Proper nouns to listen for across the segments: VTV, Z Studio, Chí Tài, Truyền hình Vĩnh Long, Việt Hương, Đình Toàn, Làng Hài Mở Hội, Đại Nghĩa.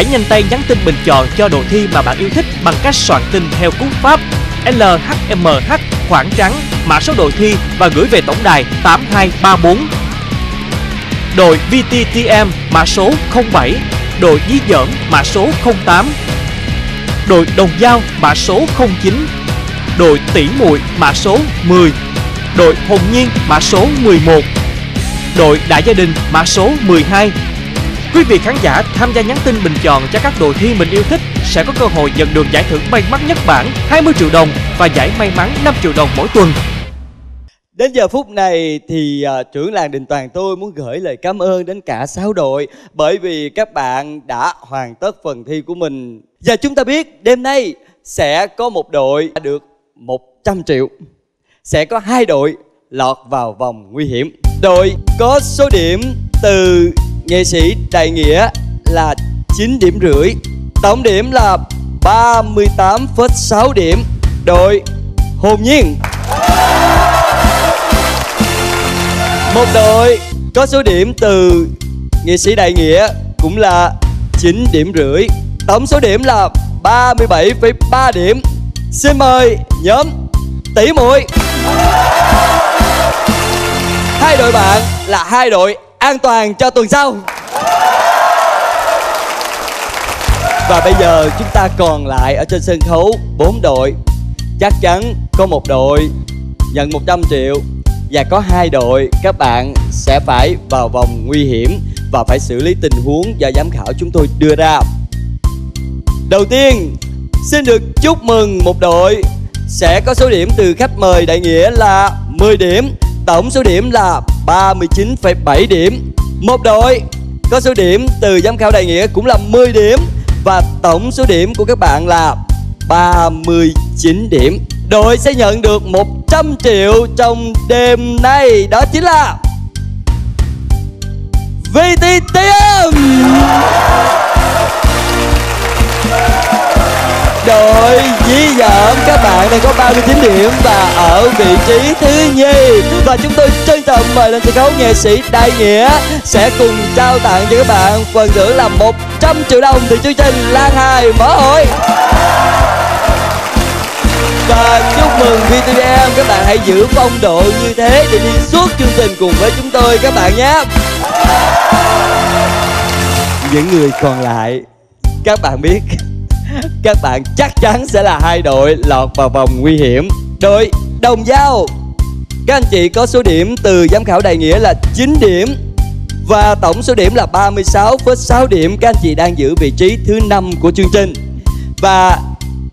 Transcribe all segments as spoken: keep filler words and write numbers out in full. Hãy nhanh tay nhắn tin bình chọn cho đồ thi mà bạn yêu thích bằng cách soạn tin theo cú pháp L H M H khoảng trắng mã số đội thi và gửi về tổng đài tám hai ba bốn. Đội V T T M mã số không bảy, đội dí dỏm mã số không tám, đội đồng dao mã số không chín, đội tỉ muội mã số mười, đội hồn nhiên mã số mười một, đội đại gia đình mã số mười hai. Quý vị khán giả tham gia nhắn tin bình chọn cho các đội thi mình yêu thích sẽ có cơ hội nhận được giải thưởng may mắn nhất bảng hai mươi triệu đồng và giải may mắn năm triệu đồng mỗi tuần. Đến giờ phút này thì uh, trưởng làng Đình Toàn tôi muốn gửi lời cảm ơn đến cả sáu đội bởi vì các bạn đã hoàn tất phần thi của mình. Và chúng ta biết đêm nay sẽ có một đội được một trăm triệu, sẽ có hai đội lọt vào vòng nguy hiểm. Đội có số điểm từ nghệ sĩ Đại Nghĩa là chín điểm rưỡi, tổng điểm là ba mươi tám phẩy sáu điểm, đội hồn nhiên. Một đội có số điểm từ nghệ sĩ Đại Nghĩa cũng là chín điểm rưỡi, tổng số điểm là ba mươi bảy phẩy ba điểm. Xin mời nhóm tỉ muội. Hai đội bạn là hai đội an toàn cho tuần sau. Và bây giờ chúng ta còn lại ở trên sân khấu bốn đội. Chắc chắn có một đội nhận một trăm triệu và có hai đội các bạn sẽ phải vào vòng nguy hiểm và phải xử lý tình huống do giám khảo chúng tôi đưa ra. Đầu tiên xin được chúc mừng một đội sẽ có số điểm từ khách mời Đại Nghĩa là mười điểm, tổng số điểm là ba mươi chín phẩy bảy điểm. Một đội có số điểm từ giám khảo Đại Nghĩa cũng là mười điểm và tổng số điểm của các bạn là ba mươi chín điểm. Đội sẽ nhận được một trăm triệu trong đêm nay, đó chính là vê tê tê em. Đội dí dỏm các bạn đang có ba mươi chín điểm và ở vị trí thứ nhì. Và chúng tôi trân trọng mời lên sân khấu nghệ sĩ Đại Nghĩa sẽ cùng trao tặng cho các bạn phần thưởng là một trăm triệu đồng từ chương trình Làng Hài Mở Hội. Và chúc mừng vê tê vê em, các bạn hãy giữ phong độ như thế để đi suốt chương trình cùng với chúng tôi các bạn nhé. Những người còn lại, các bạn biết, các bạn chắc chắn sẽ là hai đội lọt vào vòng nguy hiểm. Đội đồng dao, các anh chị có số điểm từ giám khảo Đại Nghĩa là chín điểm và tổng số điểm là ba mươi sáu phẩy sáu điểm. Các anh chị đang giữ vị trí thứ năm của chương trình. Và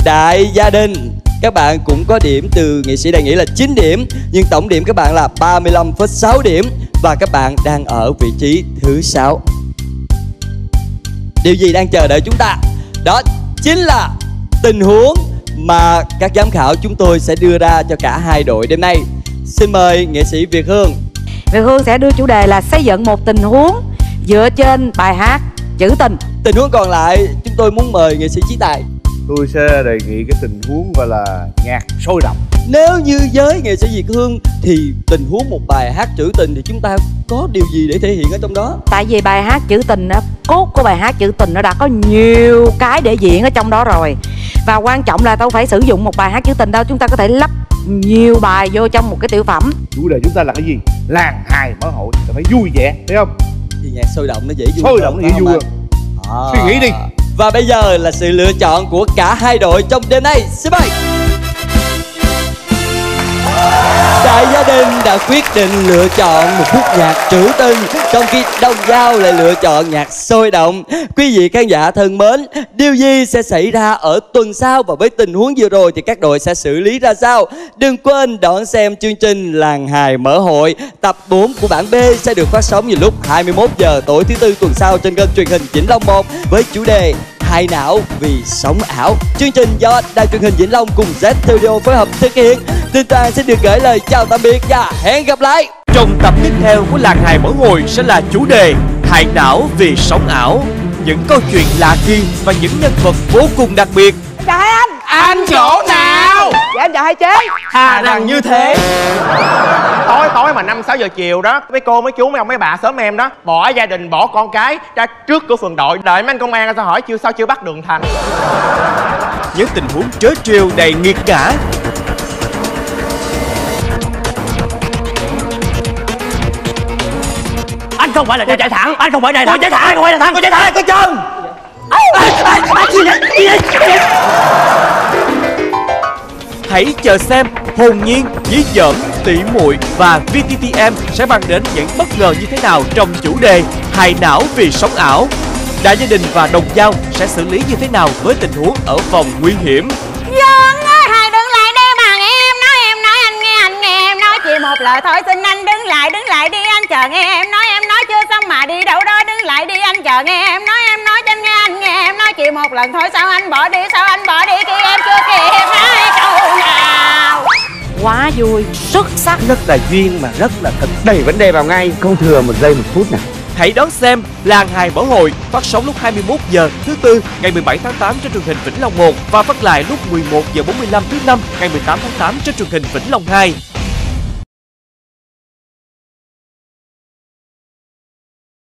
đại gia đình, các bạn cũng có điểm từ nghệ sĩ Đại Nghĩa là chín điểm, nhưng tổng điểm các bạn là ba mươi lăm phẩy sáu điểm và các bạn đang ở vị trí thứ sáu. Điều gì đang chờ đợi chúng ta? Đó chính là tình huống mà các giám khảo chúng tôi sẽ đưa ra cho cả hai đội đêm nay. Xin mời nghệ sĩ Việt Hương. Việt Hương sẽ đưa chủ đề là xây dựng một tình huống dựa trên bài hát Trữ Tình. Tình huống còn lại chúng tôi muốn mời nghệ sĩ Chí Tài. Tôi sẽ đề nghị cái tình huống gọi là nhạc sôi động. Nếu như với nghệ sĩ Việt Hương thì tình huống một bài hát trữ tình thì chúng ta có điều gì để thể hiện ở trong đó? Tại vì bài hát trữ tình, cốt của bài hát trữ tình nó đã có nhiều cái để diễn ở trong đó rồi. Và quan trọng là đâu phải sử dụng một bài hát trữ tình đâu, chúng ta có thể lắp nhiều bài vô trong một cái tiểu phẩm. Chủ đề chúng ta là cái gì? Làng Hài Mở Hội, là phải vui vẻ, thấy không? Thì nhạc sôi động nó dễ vui. Sôi động nó dễ vui hơn. À. Suy nghĩ đi. Và bây giờ là sự lựa chọn của cả hai đội trong đêm nay. Xin mời. Đại gia đình đã quyết định lựa chọn một khúc nhạc trữ tình, trong khi đồng dao lại lựa chọn nhạc sôi động. Quý vị khán giả thân mến, điều gì sẽ xảy ra ở tuần sau và với tình huống vừa rồi thì các đội sẽ xử lý ra sao? Đừng quên đón xem chương trình Làng Hài Mở Hội tập bốn của bản B sẽ được phát sóng vào lúc hai mươi mốt giờ tối thứ tư tuần sau trên kênh Truyền hình Vĩnh Long một với chủ đề Hại não vì sống ảo. Chương trình do Đài Truyền hình Vĩnh Long cùng Z Studio phối hợp thực hiện. Tinh Toàn xin được gửi lời chào tạm biệt và hẹn gặp lại. Trong tập tiếp theo của Làng Hài Mở Hội sẽ là chủ đề Hại não vì sống ảo. Những câu chuyện lạ kỳ và những nhân vật vô cùng đặc biệt. Trời anh, anh chỗ nào? Dạ em chào hai chế. Thà rằng như thế. Tối tối mà năm sáu giờ chiều đó, mấy cô mấy chú mấy ông mấy bà xóm em đó bỏ gia đình bỏ con cái ra trước cửa phường đội đợi mấy anh công an ra hỏi chưa sao chưa bắt Đường Thành. Những tình huống trớ trêu đầy nghiệt ngã. Anh không phải là chạy thẳng, anh không phải này, tôi chạy thẳng, không phải là thằng, tôi chạy thẳng, tôi chân. Hãy chờ xem hồn nhiên, dí dỏm, tỉ muội và vê tê tê em sẽ mang đến những bất ngờ như thế nào trong chủ đề hại não vì sống ảo. Đại Gia Đình và Đồng Dao sẽ xử lý như thế nào với tình huống ở vòng nguy hiểm. Dân ơi, hãy đứng lại đi mà nghe em nói, em nói anh nghe, anh nghe em nói chỉ một lời thôi, xin anh đứng lại, đứng lại đi anh chờ nghe em nói, em nói chưa xong mà đi đâu đó, đứng lại đi anh chờ nghe em nói, em nói cho anh nghe, anh nghe em nói chỉ một lần thôi, sao anh bỏ đi, sao anh bỏ đi khi em chưa kịp nói câu nào. Quá vui, xuất sắc, rất là duyên mà rất là thật, đẩy vấn đề vào ngay, không thừa một giây một phút nào. Hãy đón xem Làng Hài Mở Hội phát sóng lúc hai mươi mốt giờ thứ tư ngày mười bảy tháng tám trên truyền hình Vĩnh Long một và phát lại lúc mười một giờ bốn mươi lăm thứ năm ngày mười tám tháng tám trên truyền hình Vĩnh Long hai.